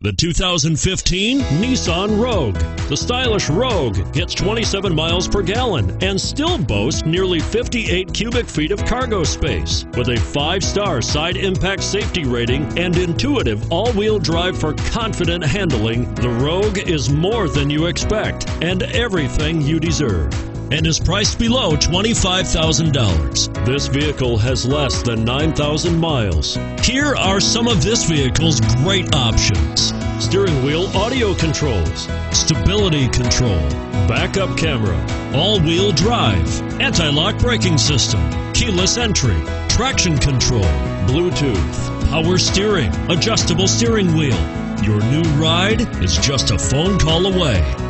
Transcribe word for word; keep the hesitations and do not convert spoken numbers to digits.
The two thousand fifteen Nissan Rogue. The stylish Rogue gets twenty-seven miles per gallon and still boasts nearly fifty-eight cubic feet of cargo space. With a five-star side impact safety rating and intuitive all-wheel drive for confident handling, the Rogue is more than you expect and everything you deserve, and is priced below twenty-five thousand dollars. This vehicle has less than nine thousand miles. Here are some of this vehicle's great options: steering wheel audio controls, stability control, backup camera, all-wheel drive, anti-lock braking system, keyless entry, traction control, Bluetooth, power steering, adjustable steering wheel. Your new ride is just a phone call away.